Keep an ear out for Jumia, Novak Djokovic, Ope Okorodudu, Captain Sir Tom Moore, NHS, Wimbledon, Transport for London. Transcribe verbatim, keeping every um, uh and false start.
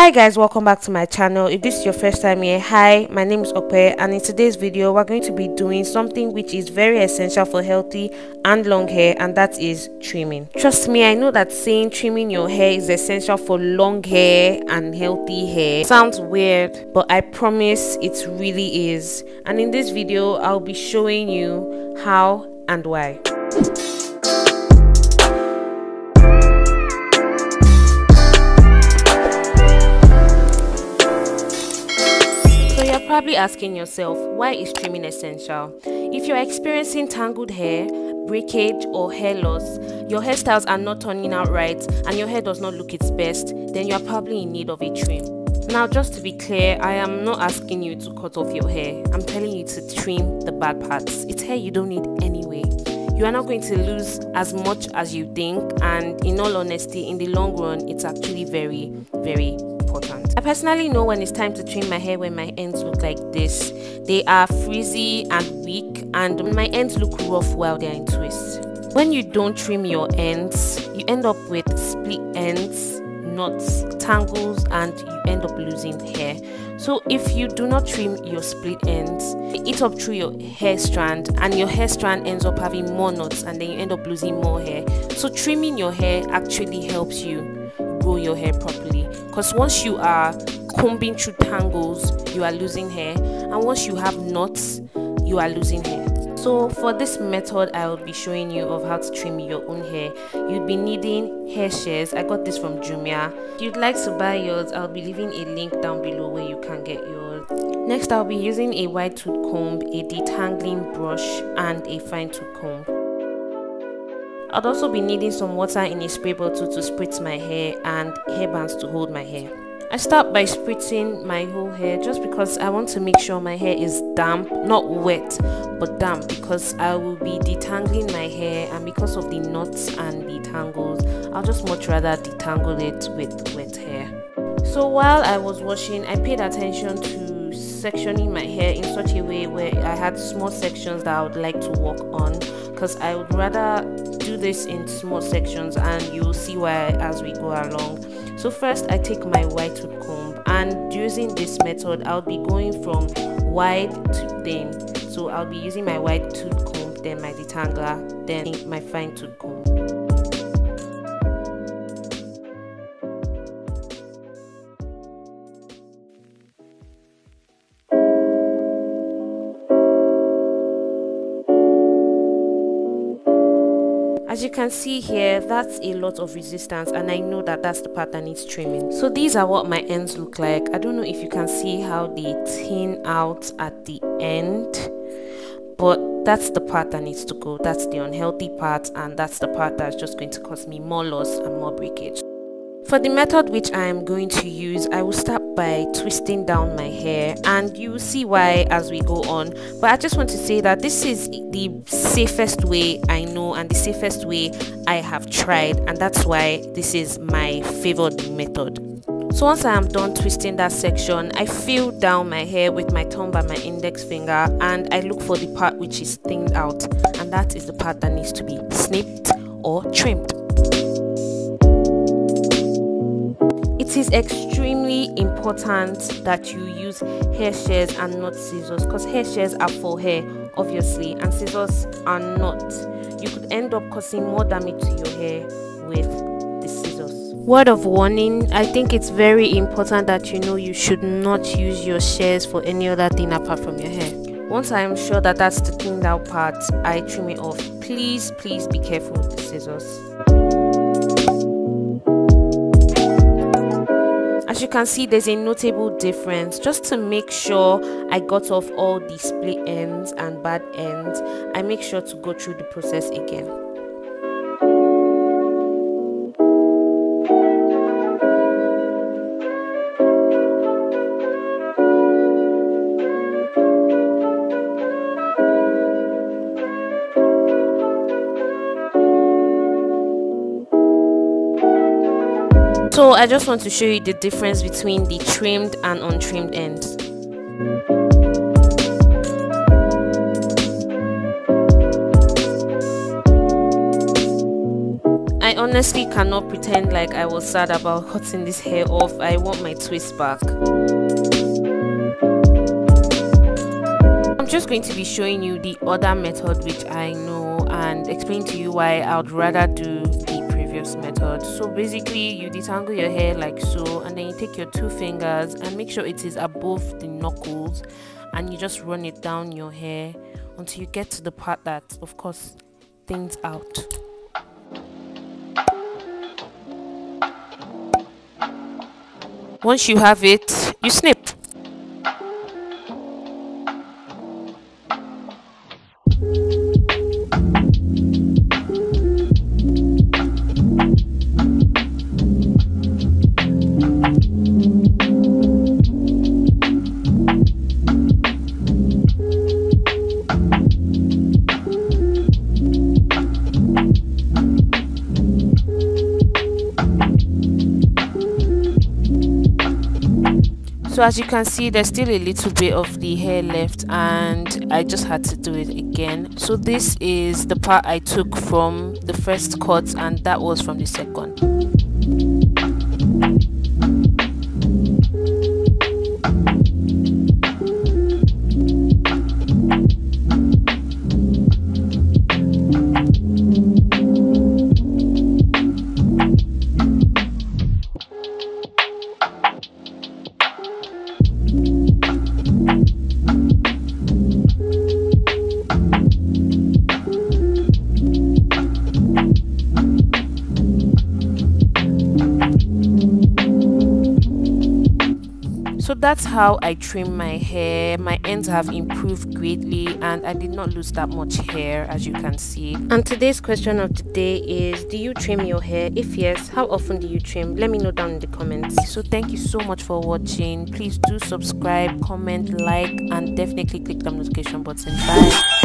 Hi guys, welcome back to my channel. If this is your first time here, hi, my name is Ope, and in today's video we're going to be doing something which is very essential for healthy and long hair, and that is trimming. Trust me, I know that saying trimming your hair is essential for long hair and healthy hair sounds weird, but I promise it really is. And in this video I'll be showing you how and why. Probably asking yourself, why is trimming essential? If you're experiencing tangled hair, breakage, or hair loss, your hairstyles are not turning out right and your hair does not look its best, then you're probably in need of a trim. Now, just to be clear, I am not asking you to cut off your hair. I'm telling you to trim the bad parts. It's hair you don't need anyway. You are not going to lose as much as you think, and in all honesty, in the long run, it's actually very, very important. I personally know when it's time to trim my hair when my ends look like this. They are frizzy and weak, and my ends look rough while they're in twists. When you don't trim your ends, you end up with split ends, knots, tangles, and you end up losing hair. So if you do not trim your split ends, they eat up through your hair strand, and your hair strand ends up having more knots, and then you end up losing more hair. So trimming your hair actually helps you grow your hair properly, because once you are combing through tangles, you are losing hair, and once you have knots, you are losing hair. So for this method, I will be showing you of how to trim your own hair. You'll be needing hair shears. I got this from Jumia. If you'd like to buy yours, I'll be leaving a link down below where you can get yours. Next, I'll be using a wide tooth comb, a detangling brush, and a fine tooth comb. I'd also be needing some water in a spray bottle to spritz my hair and hairbands to hold my hair. I start by spritzing my whole hair just because I want to make sure my hair is damp, not wet, but damp, because I will be detangling my hair, and because of the knots and the tangles, I'll just much rather detangle it with wet hair. So while I was washing, I paid attention to sectioning my hair in such a way where I had small sections that I would like to work on, because I would rather do this in small sections, and you'll see why as we go along. So first, I take my wide tooth comb, and using this method, I'll be going from wide to thin. So I'll be using my wide tooth comb, then my detangler, then my fine tooth comb. As you can see here, that's a lot of resistance, and I know that that's the part that needs trimming. So these are what my ends look like. I don't know if you can see how they thin out at the end, but that's the part that needs to go. That's the unhealthy part, and that's the part that's just going to cause me more loss and more breakage. For the method which I am going to use, I will start by twisting down my hair, and you will see why as we go on. But I just want to say that this is the safest way I know, and the safest way I have tried, and that's why this is my favored method. So once I am done twisting that section, I feel down my hair with my thumb and my index finger, and I look for the part which is thinned out, and that is the part that needs to be snipped or trimmed. It is extremely important that you use hair shears and not scissors, because hair shears are for hair, obviously, and scissors are not. You could end up causing more damage to your hair with the scissors. Word of warning, I think it's very important that you know you should not use your shears for any other thing apart from your hair. Once I am sure that that's the thinned out part, I trim it off. Please, please be careful with the scissors. As you can see, there's a notable difference. Just to make sure I got off all the split ends and bad ends, I make sure to go through the process again. So I just want to show you the difference between the trimmed and untrimmed ends. I honestly cannot pretend like I was sad about cutting this hair off. I want my twist back. I'm just going to be showing you the other method which I know and explain to you why I would rather do the previous method. So basically you detangle your hair like so, and then you take your two fingers and make sure it is above the knuckles, and you just run it down your hair until you get to the part that of course thins out. Once you have it, you snip. So as you can see, there's still a little bit of the hair left, and I just had to do it again. So this is the part I took from the first cut, and that was from the second. So that's how I trim my hair. My ends have improved greatly, and I did not lose that much hair, as you can see. And today's question of the day is, do you trim your hair? If yes, how often do you trim? Let me know down in the comments. So thank you so much for watching. Please do subscribe, comment, like, and definitely click the notification button. Bye.